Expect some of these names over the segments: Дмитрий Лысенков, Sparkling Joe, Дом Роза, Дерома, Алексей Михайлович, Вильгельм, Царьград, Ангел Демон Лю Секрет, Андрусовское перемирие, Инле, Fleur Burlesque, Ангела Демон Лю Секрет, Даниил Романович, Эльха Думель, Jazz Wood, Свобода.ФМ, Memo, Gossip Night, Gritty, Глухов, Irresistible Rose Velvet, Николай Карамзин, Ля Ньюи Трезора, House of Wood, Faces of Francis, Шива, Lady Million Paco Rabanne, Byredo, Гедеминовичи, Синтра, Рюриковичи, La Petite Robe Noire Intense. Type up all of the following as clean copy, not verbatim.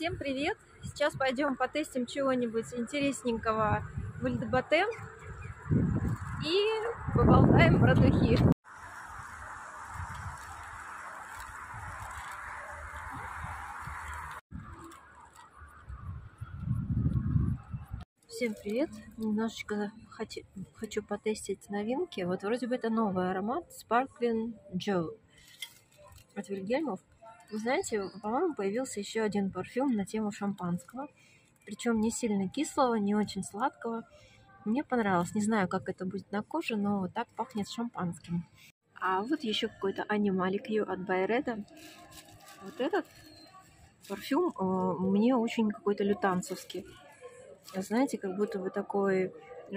Всем привет! Сейчас пойдем потестим чего-нибудь интересненького в Ильдебатен и поболтаем про духи. Всем привет! Немножечко хочу потестить новинки. Вот вроде бы это новый аромат Sparkling Joe от Вильгельмов. Вы знаете, по-моему, появился еще один парфюм на тему шампанского. Причем не сильно кислого, не очень сладкого. Мне понравилось. Не знаю, как это будет на коже, но вот так пахнет шампанским. А вот еще какой-то Animal Q от Byredo. Вот этот парфюм мне очень какой-то лютанцевский. Знаете, как будто бы такой...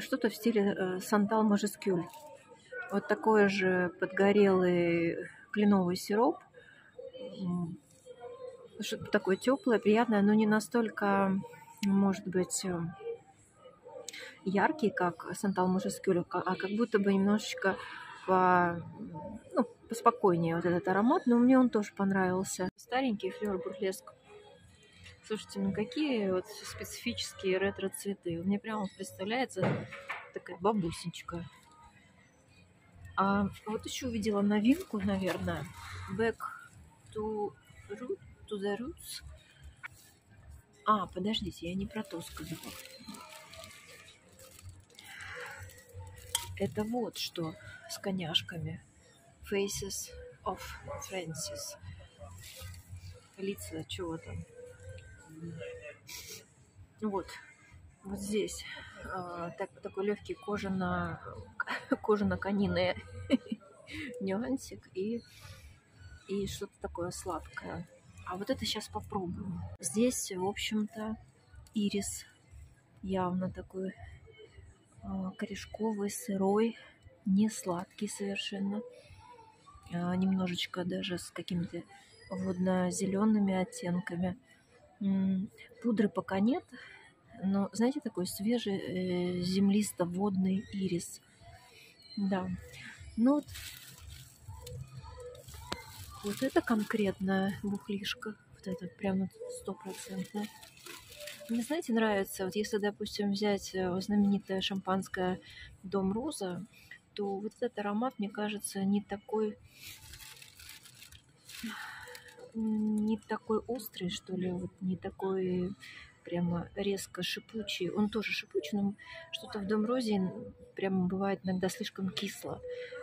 Что-то в стиле Santal Majuscule. Вот такой же подгорелый кленовый сироп. Что-то такое теплое, приятное, но не настолько, может быть, яркий, как Santal Majuscule, а как будто бы немножечко поспокойнее вот этот аромат, но мне он тоже понравился. Старенький Fleur Burlesque. Слушайте, ну какие вот специфические ретро-цветы. Мне прямо представляется такая бабусечка. А вот еще увидела новинку, наверное, Back to the Roots. А, подождите, я не про то сказала. Это вот что с коняшками. Faces of Francis. Лица чего там. Вот здесь такой легкий кожано-кониный нюансик и что-то такое сладкое. А вот это сейчас попробуем. Здесь, в общем-то, ирис явно такой корешковый, сырой, не сладкий совершенно. Немножечко даже с какими-то водно-зелеными оттенками. Пудры пока нет, но, знаете, такой свежий землисто-водный ирис. Да. Ну вот. Вот это конкретная бухлишка. Вот это прям 100%. Мне, знаете, нравится, вот если, допустим, взять знаменитое шампанское «Дом Роза», то вот этот аромат, мне кажется, не такой острый, что ли, вот не такой прямо резко шипучий. Он тоже шипучий, но что-то в «Дом Розе» прямо бывает иногда слишком кисло.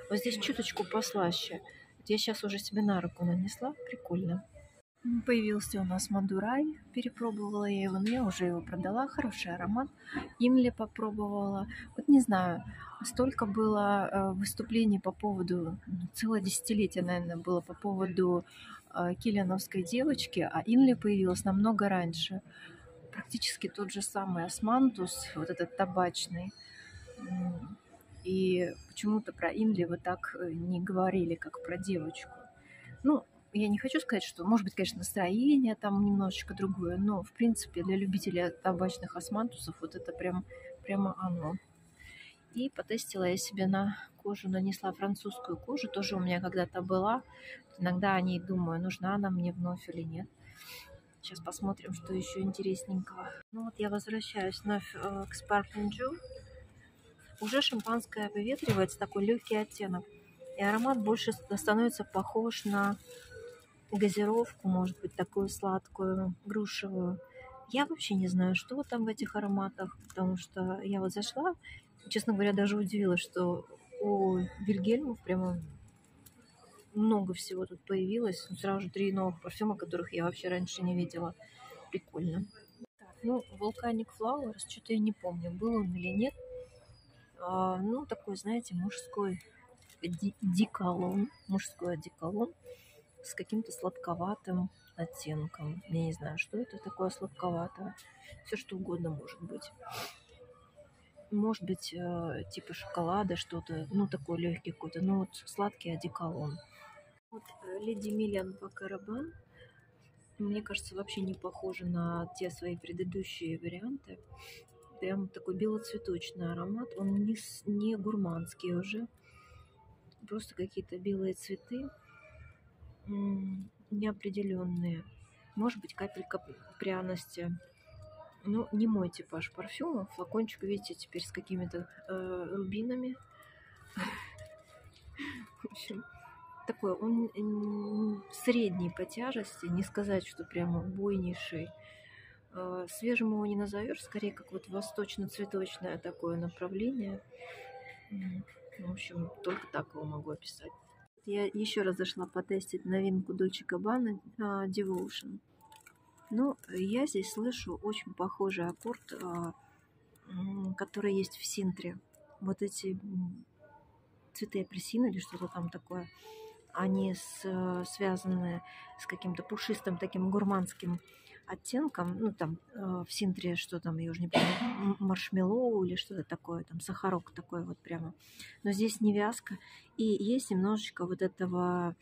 Вот здесь чуточку послаще. Я сейчас уже себе на руку нанесла. Прикольно. Появился у нас Мандурай. Перепробовала я его, но я уже его продала. Хороший аромат. Инле попробовала. Вот не знаю, столько было выступлений по поводу... Целое десятилетие, наверное, было по поводу киллиановской девочки, а Инле появилась намного раньше. Практически тот же самый османтус, вот этот табачный. И почему-то про Инле вот так не говорили, как про девочку. Ну, я не хочу сказать, что, может быть, конечно, настроение там немножечко другое, но, в принципе, для любителей табачных османтусов вот это прямо оно. И потестила я себе на кожу, нанесла французскую кожу, тоже у меня когда-то была. Иногда о ней думаю, нужна она мне вновь или нет. Сейчас посмотрим, что еще интересненького. Ну вот я возвращаюсь вновь к Sparkling Joe. Уже шампанское выветривается, такой легкий оттенок. И аромат больше становится похож на газировку, может быть, такую сладкую, грушевую. Я вообще не знаю, что там в этих ароматах, потому что я вот зашла, честно говоря, даже удивилась, что у Вильгельмов прямо много всего тут появилось. Сразу же 3 новых парфюма, которых я вообще раньше не видела. Прикольно. Ну, Volcanic Flowers, что-то я не помню, был он или нет. Ну, такой, знаете, мужской деколон. Мужской одеколон с каким-то сладковатым оттенком. Я не знаю, что это такое сладковатое. Все что угодно может быть. Может быть, типа шоколада, что-то, ну, такой легкий какой-то. Ну, вот сладкий одеколон. Вот Lady Million Paco Rabanne. Мне кажется, вообще не похожа на те свои предыдущие варианты. Прям такой белоцветочный аромат. Он не гурманский уже. Просто какие-то белые цветы. Неопределенные. может быть капелька пряности. Ну, не мой типаж парфюма. Флакончик, видите, теперь с какими-то рубинами. В общем, такой он средний по тяжести. Не сказать, что прямо буйнейший. Свежим его не назовешь. Скорее, как вот восточно-цветочное такое направление. В общем, только так его могу описать. Я еще раз зашла потестить новинку Dolce & Gabbana Devotion. Но я здесь слышу очень похожий аккорд, который есть в Синтре. Вот эти цветы апельсина или что-то там такое, они связаны с каким-то пушистым таким гурманским оттенком. Ну, там в Синтре, что там, я уже не помню, маршмеллоу или что-то такое, там сахарок такой вот прямо. Но здесь не вязка. И есть немножечко вот этого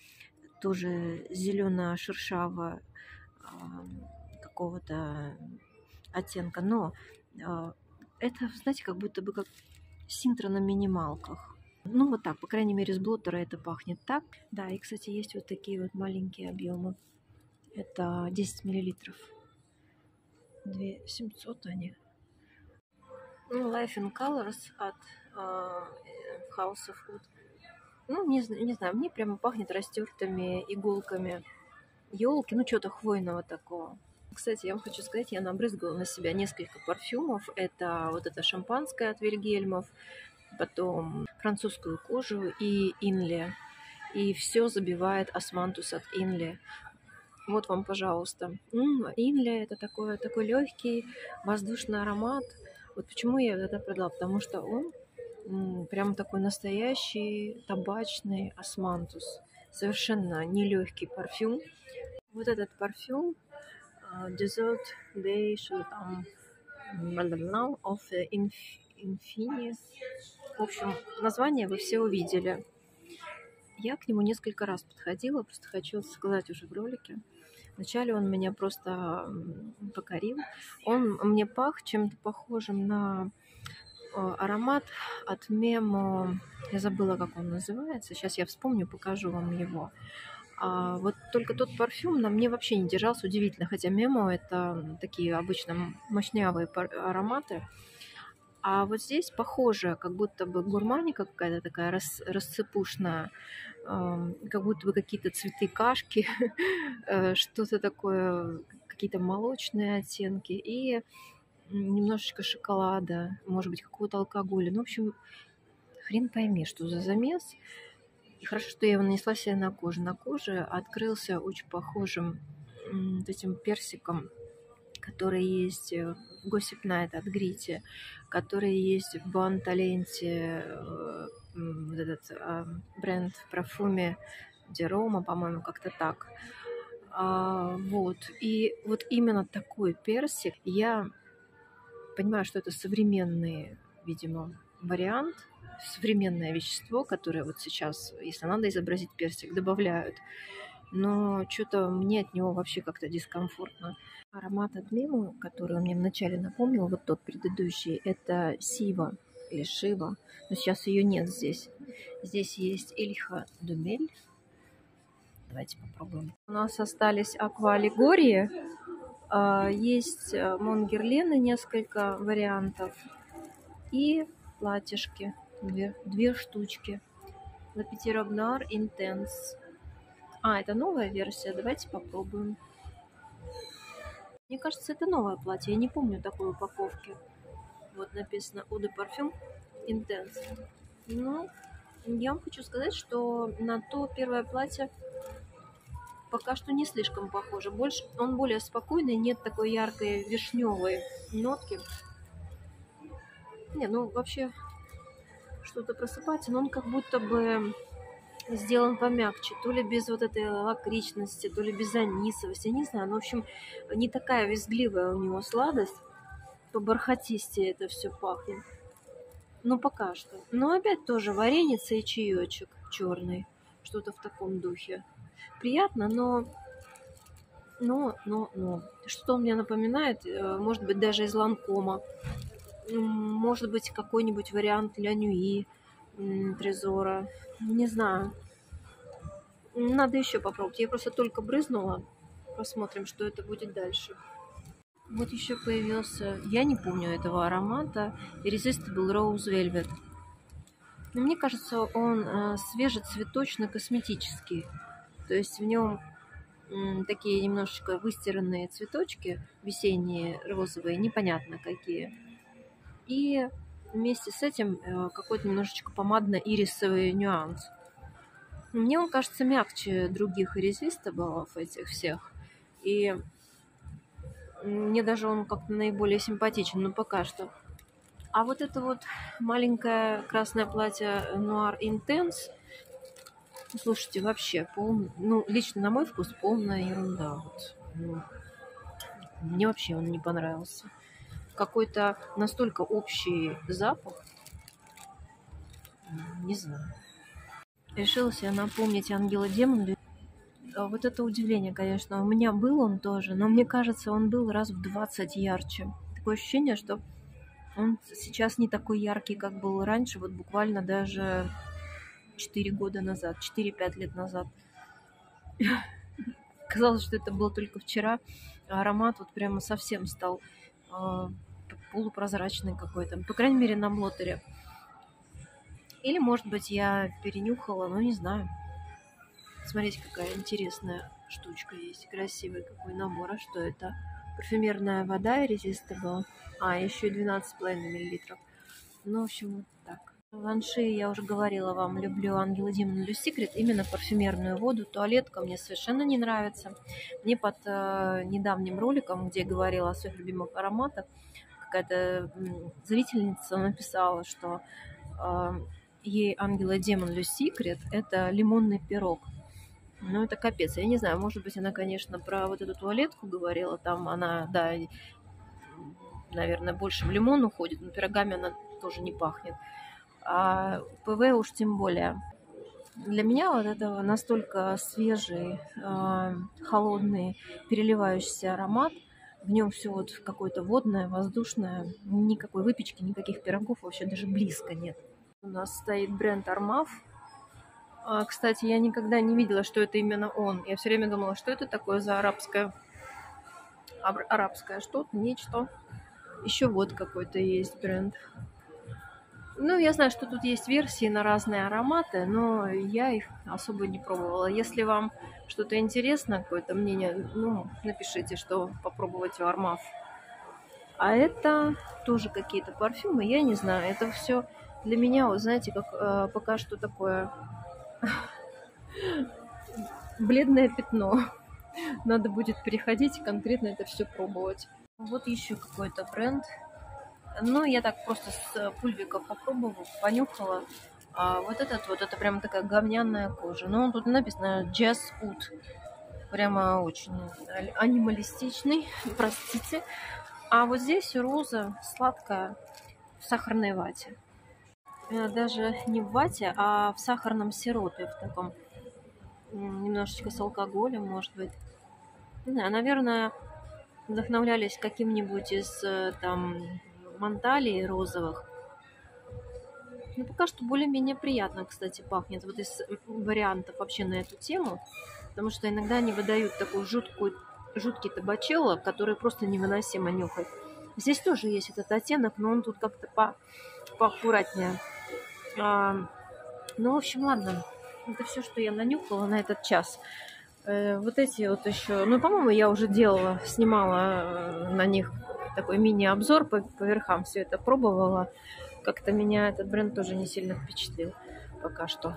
тоже зелено-шершавого какого-то оттенка. Но это, знаете, как будто бы как Синтра на минималках. Ну, вот так, по крайней мере, с блоттера это пахнет так. Да, и, кстати, есть вот такие вот маленькие объемы. Это 10 миллилитров. 2700 они. Ну, Life in Colors от House of Wood. Ну, не знаю, мне прямо пахнет растертыми иголками елки, ну, что-то хвойного такого. Кстати, я вам хочу сказать, я набрызгала на себя несколько парфюмов. Это вот это шампанское от Вильгельмов, потом французскую кожу и Инле. И все забивает османтус от Инле. Вот вам, пожалуйста. Инле — это такой легкий воздушный аромат. Вот почему я это продала, потому что он прям такой настоящий табачный османтус. Совершенно нелегкий парфюм. Вот этот парфюм Desert Beige of Infinis. В общем, название вы все увидели. Я к нему несколько раз подходила, просто хочу сказать уже в ролике. Вначале он меня просто покорил. Он мне пах чем-то похожим на аромат от Memo. Я забыла, как он называется. Сейчас я вспомню, покажу вам его. А вот только тот парфюм на мне вообще не держался, удивительно. Хотя Memo — это такие обычно мощнявые ароматы. А вот здесь похоже, как будто бы гурманика какая-то такая рассыпушная, как будто бы какие-то цветы кашки, что-то такое, какие-то молочные оттенки и немножечко шоколада, может быть, какого-то алкоголя. Ну, в общем, хрен пойми, что за замес. И хорошо, что я его нанесла себе на кожу. На коже открылся очень похожим этим персиком, который есть в Gossip Night от Gritty, который есть в Бон Таленте, вот этот бренд в парфюме Дерома, по-моему, как-то так. Вот. И вот именно такой персик. Я понимаю, что это современный, видимо, вариант, современное вещество, которое вот сейчас, если надо изобразить персик, добавляют. Но что-то мне от него вообще как-то дискомфортно. Аромат от Memo, который он мне вначале напомнил, вот тот предыдущий, это Сива или Шива. Но сейчас ее нет здесь. Здесь есть Эльха Думель. Давайте попробуем. У нас остались аквалегории. Есть монгерлены, несколько вариантов. И платьишки. Две штучки. La Petite Robe Noire Intense. А, это новая версия. Давайте попробуем. Мне кажется, это новое платье. Я не помню такой упаковки. Вот написано Eau de Parfum Intense. Но я вам хочу сказать, что на то первое платье пока что не слишком похоже. Больше, он более спокойный, нет такой яркой вишневой нотки. Не, ну вообще что-то просыпается, но он как будто бы сделан помягче, то ли без вот этой лакричности, то ли без анисовости, я не знаю, но, в общем, не такая визгливая у него сладость, по бархатистее это все пахнет, ну, пока что. Но опять тоже вареница и чаечек черный, что-то в таком духе. Приятно, но, что мне напоминает, может быть, даже из Ланкома, может быть, какой-нибудь вариант Ля Ньюи Трезора. Не знаю. Надо еще попробовать. Я просто только брызнула. Посмотрим, что это будет дальше. Вот еще появился, я не помню этого аромата, Irresistible Rose Velvet. Но мне кажется, он свежецветочно-косметический. То есть в нем такие немножечко выстиранные цветочки, весенние, розовые, непонятно какие. И вместе с этим какой-то немножечко помадно-ирисовый нюанс. Мне он кажется мягче других Irresistible этих всех. И мне даже он как-то наиболее симпатичен, но пока что. А вот это вот маленькое красное платье Noir Intense, слушайте, вообще, ну, лично на мой вкус, полная ерунда. Вот. Мне вообще он не понравился. Какой-то настолько общий запах. Не знаю. Решилась я напомнить Ангела Демон Лю. Вот это удивление, конечно. У меня был он тоже, но мне кажется, он был раз в 20 ярче. Такое ощущение, что он сейчас не такой яркий, как был раньше. Вот буквально даже 4 года назад, 4-5 лет назад. Казалось, что это было только вчера. Аромат вот прямо совсем стал полупрозрачный какой-то. По крайней мере, на блотере. Или, может быть, я перенюхала, но не знаю. Смотрите, какая интересная штучка есть. Красивый какой набор. А что это? Парфюмерная вода Irresistible. А, еще 12,5 мл. Ну, в общем, вот так. Ланьши, я уже говорила вам, люблю Ангела Демон Лю Секрет. Именно парфюмерную воду. Туалетка мне совершенно не нравится. Мне под недавним роликом, где я говорила о своих любимых ароматах, какая-то зрительница написала, что ей Ангела Демон Лю Секрет это лимонный пирог. Ну, это капец. Я не знаю, может быть, она, конечно, про вот эту туалетку говорила. Там она, да, наверное, больше в лимон уходит, но пирогами она тоже не пахнет. А ПВ уж тем более. Для меня вот это настолько свежий, холодный, переливающийся аромат. В нем все вот какое-то водное, воздушное. Никакой выпечки, никаких пирогов вообще даже близко нет. У нас стоит бренд Armaf. Кстати, я никогда не видела, что это именно он. Я все время думала, что это такое за арабское что-то, нечто. Еще вот какой-то есть бренд. Ну, я знаю, что тут есть версии на разные ароматы, но я их особо не пробовала. Если вам что-то интересно, какое-то мнение, ну, напишите, что попробовать у Armaf. А это тоже какие-то парфюмы, я не знаю. Это все для меня, вот, знаете, как пока что такое бледное пятно. Надо будет переходить и конкретно это все пробовать. Вот еще какой-то бренд. Ну, я так просто с пульвиков попробовала, понюхала. А вот этот вот, это прям такая говняная кожа. Но он тут написано Jazz Wood. Прямо очень анималистичный, простите. А вот здесь роза сладкая в сахарной вате. Даже не в вате, а в сахарном сиропе, в таком. Немножечко с алкоголем, может быть. Не знаю, наверное, вдохновлялись каким-нибудь из там... манталий розовых. Ну, пока что более-менее приятно, кстати, пахнет. Вот из вариантов вообще на эту тему. Потому что иногда они выдают такой жуткий табачелло, который просто невыносимо нюхать. Здесь тоже есть этот оттенок, но он тут как-то поаккуратнее. Ну, в общем, ладно. Это все, что я нанюхала на этот час. Вот эти вот еще... Ну, по-моему, я уже делала, снимала на них такой мини-обзор по верхам, все это пробовала. Как-то меня этот бренд тоже не сильно впечатлил пока что.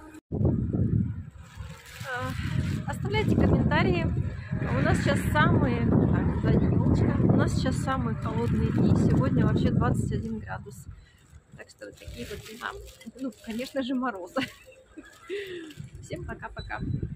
Оставляйте комментарии. У нас сейчас самые холодные дни. Сегодня вообще 21 градус. Так что вот такие вот дела. Ну, конечно же, морозы. Всем пока-пока.